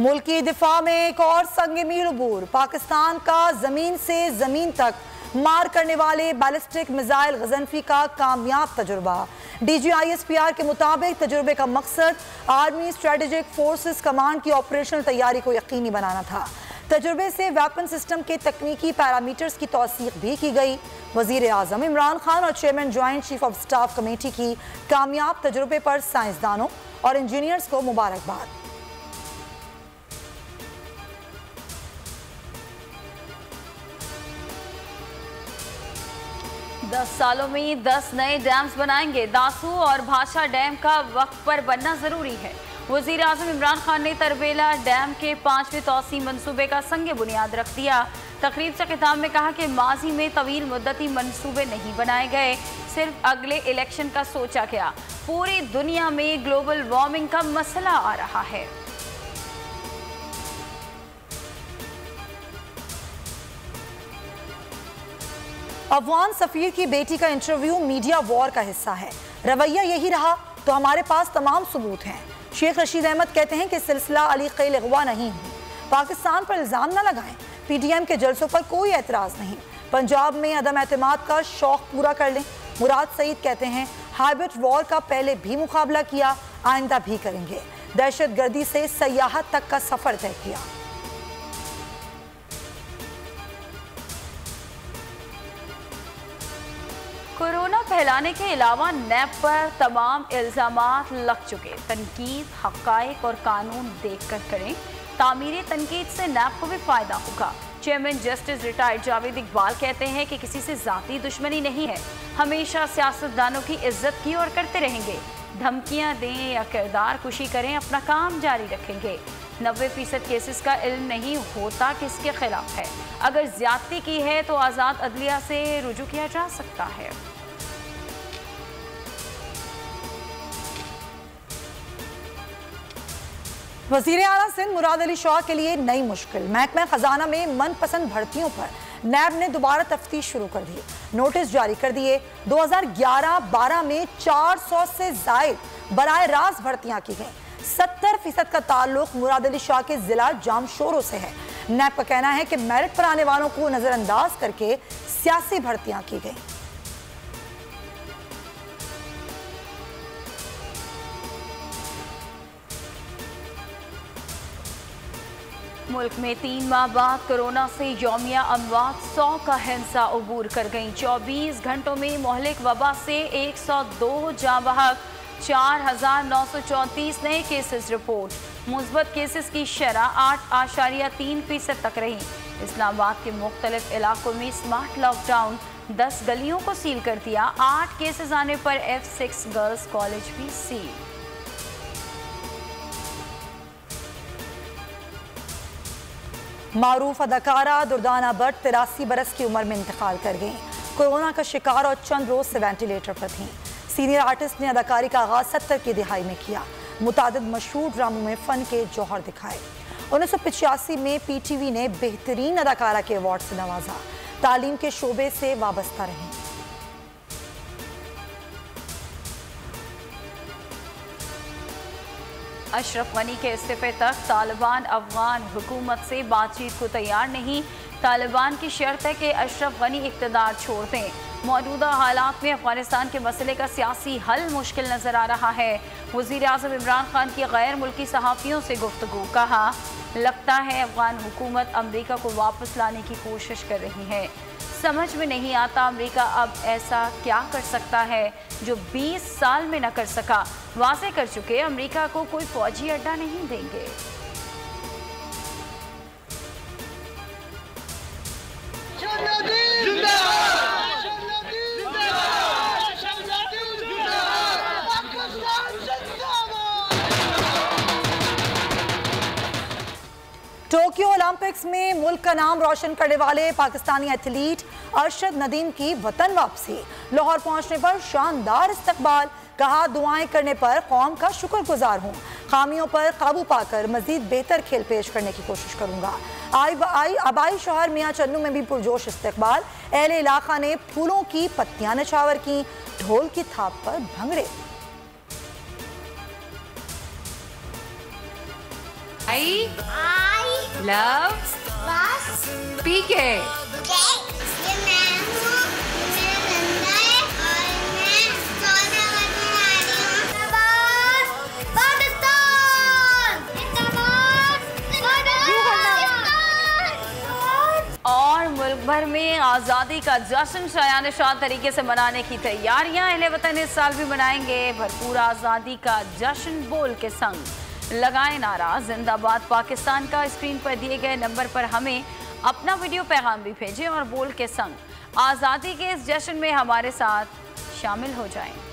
मुल्की दिफा में एक और संगमील अबूर, पाकिस्तान का जमीन से जमीन तक मार करने वाले बैलिस्टिक मिसाइल ग़ज़नवी का कामयाब तजुर्बा। DGISPR के मुताबिक तजुर्बे का मकसद आर्मी स्ट्रेटजिक फोर्सेस कमांड की ऑपरेशनल तैयारी को यकीनी बनाना था। तजुर्बे से वेपन सिस्टम के तकनीकी पैरामीटर्स की तौसीक भी की गई। वजीर आज़म इमरान खान और chairman joint chief of staff committee की कामयाब तजुर्बे पर साइंसदानों और इंजीनियर्स को मुबारकबाद। दस सालों में 10 नए डैम्स बनाएंगे। दासू और भाषा डैम का वक्त पर बनना ज़रूरी है। वज़ीर आज़म इमरान खान ने तरवेला डैम के 5वें तोसी मनसूबे का संग बुनियाद रख दिया। तकरीब से खिताब में कहा कि माजी में तवील मुद्दती मनसूबे नहीं बनाए गए, सिर्फ अगले इलेक्शन का सोचा गया। पूरी दुनिया में ग्लोबल वार्मिंग का मसला आ रहा है। अफगान सफीर की बेटी का इंटरव्यू मीडिया वॉर का हिस्सा है। रवैया यही रहा तो हमारे पास तमाम सबूत हैं। शेख रशीद अहमद कहते हैं कि सिलसिला अली क़ैल अग़वा नहीं है। पाकिस्तान पर इल्ज़ाम न लगाएं। PTM के जलसों पर कोई एतराज़ नहीं। पंजाब में अदम एतमाद का शौक़ पूरा कर लें। मुराद सईद कहते हैं हाइब्रिड वॉर का पहले भी मुकाबला किया, आइंदा भी करेंगे। दहशत गर्दी से सियाहत तक का सफ़र तय किया। कोरोना फैलाने के अलावा नैब पर तमाम इल्ज़ामात लग चुके। तनकीद, हक़ाइक़ और कानून देखकर करें। तामीरी तनकीद से नैब को भी फ़ायदा होगा। Chairman justice retired Javed Iqbal कहते हैं कि किसी से ज़ाती दुश्मनी नहीं है, हमेशा सियासतदानों की इज्जत की और करते रहेंगे। धमकियाँ दें या किरदार कुशी करें, अपना काम जारी रखेंगे। 90% केसेस का इल्म नहीं होता किसके खिलाफ है। अगर ज्यादती की है तो आज़ाद अदलिया से रुजू किया जा सकता है। वज़ीर आला सिंध मुराद अली शाह के लिए नई मुश्किल। महकमा खजाना में मनपसंद भर्तियों पर नैब ने दोबारा तफ्तीश शुरू कर दी, नोटिस जारी कर दिए। 2011-12 में 400 से ज़ायद बराए रास्त भर्तियाँ की गईं। 70% का ताल्लुक मुराद अली शाह के जिला जामशोरों से है। नैब का कहना है कि मेरिट पर आने वालों को नजरअंदाज करके सियासी भर्तियां की गई। मुल्क में 3 माह बाद कोरोना से यौमिया अमवात 100 का हिंसा अबूर कर गई। 24 घंटों में मोहलिक वबा से 102 जाँबाहक, 4934 नए केसेस रिपोर्ट। मुस्बत केसेस की शरह 8.3% तक रही। इस्लामाबाद के मुख्तलिफ इलाकों में स्मार्ट लॉकडाउन, 10 गलियों को सील कर दिया। 8 केसेस आने पर F6 गर्ल्स कॉलेज भी सील। मारूफ अदाकारा दुर्दाना भट्ट 83 बरस की उम्र में इंतकाल कर गई। कोरोना का शिकार और चंद रोज से वेंटिलेटर पर थी। सीनियर आर्टिस्ट ने अदाकारी का आगाज 70 की दिहाई में किया। मुतादिद मशहूर ड्रामों में फ़न के जौहर दिखाए। 1985 में PTV ने बेहतरीन अदाकारा के अवार्ड से नवाजा। तालीम के शोबे से वाबस्ता रहीं। अशरफ गनी के इस्तीफे तक तालिबान अफगान हुकूमत से बातचीत को तैयार नहीं। तालिबान की शर्त है कि अशरफ गनी इक़्तिदार छोड़ दें। मौजूदा हालात में अफगानिस्तान के मसले का सियासी हल मुश्किल नजर आ रहा है। वज़ीर आज़म इमरान खान की गैर मुल्की सहाफ़ियों से गुफ्तगू। कहा लगता है अफगान हुकूमत अमरीका को वापस लाने की कोशिश कर रही है। समझ में नहीं आता अमरीका अब ऐसा क्या कर सकता है जो 20 साल में न कर सका। वाज़ेह कर चुके अमरीका को कोई फौजी अड्डा नहीं देंगे। टोक्यो ओलंपिक्स में मुल्क का नाम रोशन करने वाले पाकिस्तानी एथलीट अरशद नदीम की वतन वापसी। लाहौर पहुंचने पर शानदार इस्तकबाल। कहा दुआएं करने पर कौम का शुक्रगुजार हूं। खामियों पर काबू पाकर मजीद बेहतर खेल पेश करने की कोशिश करूंगा। आबाई शहर मियाँ चन्नू में भी पुरजोश इस्तकबाल। अहले इलाका ने फूलों की पत्तियाँ नछावर की, ढोल की थाप पर भंगड़े। I love बस PK। ये मैं हूँ, मेरा बंदा है और मैं सौदागर में आ रही हूँ। जिंदाबाद पाकिस्तान, जिंदाबाद जिंदाबाद। और मुल्क भर में आज़ादी का जश्न शायान-ए-शान तरीके से मनाने की तैयारियाँ। अहले वतन इस साल भी मनाएंगे भरपूर आज़ादी का जश्न। बोल के संग लगाएं नारा जिंदाबाद पाकिस्तान का। स्क्रीन पर दिए गए नंबर पर हमें अपना वीडियो पैगाम भी भेजें और बोल के संग आज़ादी के इस जश्न में हमारे साथ शामिल हो जाएं।